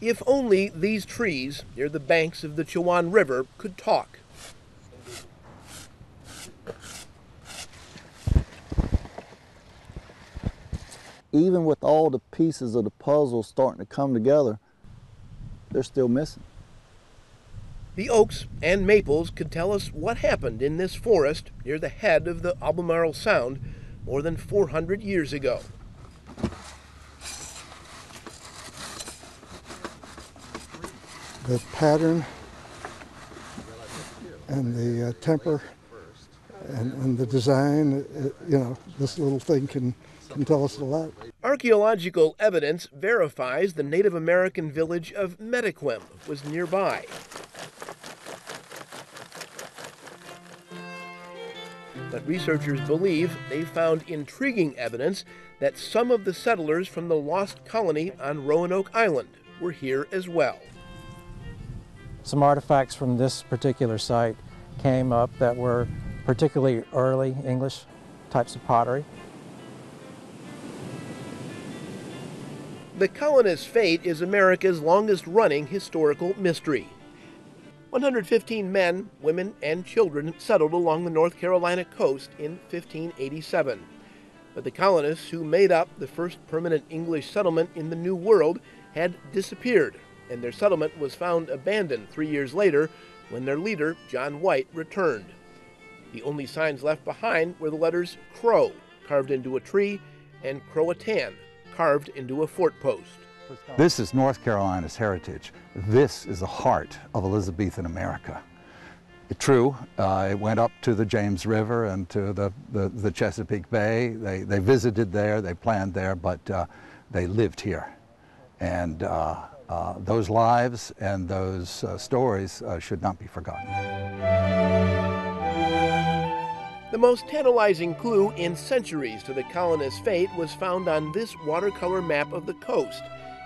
If only these trees near the banks of the Chowan River could talk. Even with all the pieces of the puzzle starting to come together, they're still missing. The oaks and maples could tell us what happened in this forest near the head of the Albemarle Sound more than 400 years ago. The pattern and the temper and the design, you know, this little thing can tell us a lot. Archaeological evidence verifies the Native American village of Metaquim was nearby. But researchers believe they found intriguing evidence that some of the settlers from the Lost Colony on Roanoke Island were here as well. Some artifacts from this particular site came up that were particularly early English types of pottery. The colonists' fate is America's longest-running historical mystery. 115 men, women, and children settled along the North Carolina coast in 1587. But the colonists who made up the first permanent English settlement in the New World had disappeared, and their settlement was found abandoned 3 years later when their leader, John White, returned. The only signs left behind were the letters Crow, carved into a tree, and Croatan, carved into a fort post. This is North Carolina's heritage. This is the heart of Elizabethan America. True, it went up to the James River and to the Chesapeake Bay. They visited there, they planned there, but they lived here. And those lives and those stories should not be forgotten. The most tantalizing clue in centuries to the colonists' fate was found on this watercolor map of the coast.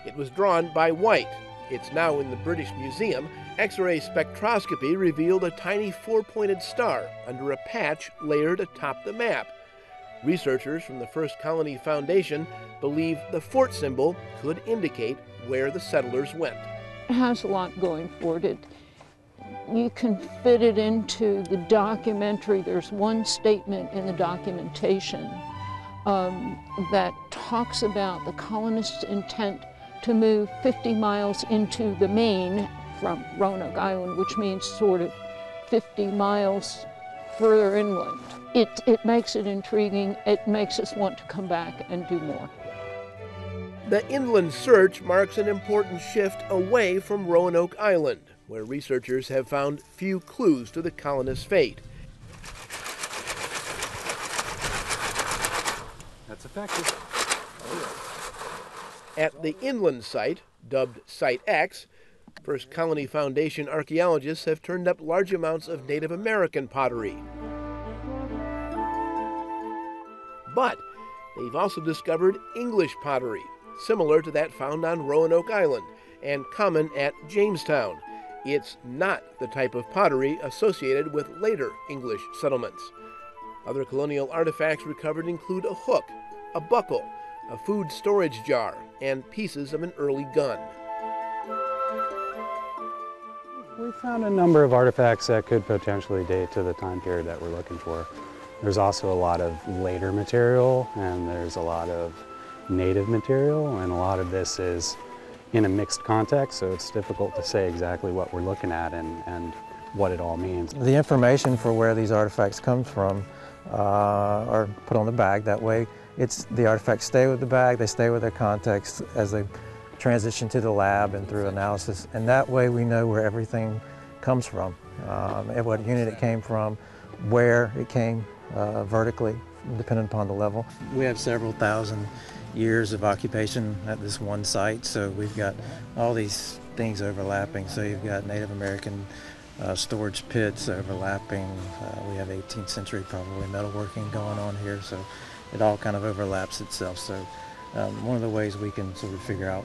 It was drawn by White. It's now in the British Museum. X-ray spectroscopy revealed a tiny four-pointed star under a patch layered atop the map. Researchers from the First Colony Foundation believe the fort symbol could indicate where the settlers went. It has a lot going for it. You can fit it into the documentary. There's one statement in the documentation that talks about the colonists' intent to move 50 miles into the main from Roanoke Island, which means sort of 50 miles further inland. It makes it intriguing. It makes us want to come back and do more. The inland search marks an important shift away from Roanoke Island, where researchers have found few clues to the colonists' fate. That's effective. At the inland site, dubbed Site X, First Colony Foundation archaeologists have turned up large amounts of Native American pottery. But they've also discovered English pottery, similar to that found on Roanoke Island and common at Jamestown. It's not the type of pottery associated with later English settlements. Other colonial artifacts recovered include a hook, a buckle, a food storage jar, and pieces of an early gun. We found a number of artifacts that could potentially date to the time period that we're looking for. There's also a lot of later material, and there's a lot of native material, and a lot of this is in a mixed context, so it's difficult to say exactly what we're looking at and what it all means. The information for where these artifacts come from are put on the bag. That way, the artifacts stay with the bag, they stay with their context as they transition to the lab and through analysis. And that way we know where everything comes from, and what unit it came from, where it came vertically, depending upon the level. We have several thousand years of occupation at this one site, so we've got all these things overlapping. So you've got Native American storage pits overlapping. We have 18th century probably metalworking going on here. So it all kind of overlaps itself, so one of the ways we can sort of figure out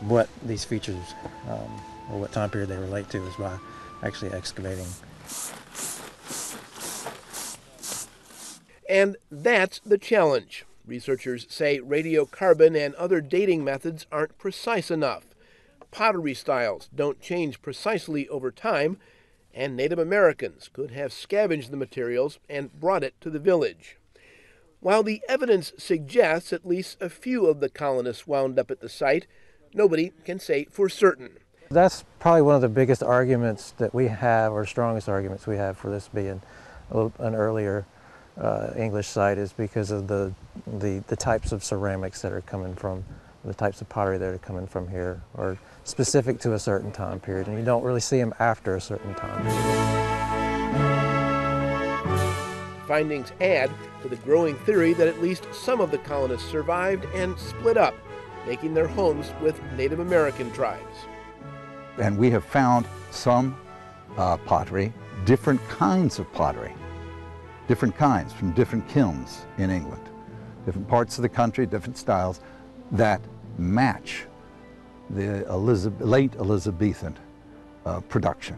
what these features or what time period they relate to is by actually excavating. And that's the challenge. Researchers say radiocarbon and other dating methods aren't precise enough. pottery styles don't change precisely over time, and Native Americans could have scavenged the materials and brought it to the village. While the evidence suggests at least a few of the colonists wound up at the site, nobody can say for certain. That's probably one of the biggest arguments that we have, or strongest arguments we have for this being an earlier English site, is because of the types of ceramics that are coming from, the types of pottery that are coming from here are specific to a certain time period, and you don't really see them after a certain time period. Findings add to the growing theory that at least some of the colonists survived and split up, making their homes with Native American tribes. And we have found some pottery, different kinds of pottery, different kinds from different kilns in England, different parts of the country, different styles that match the late Elizabethan production.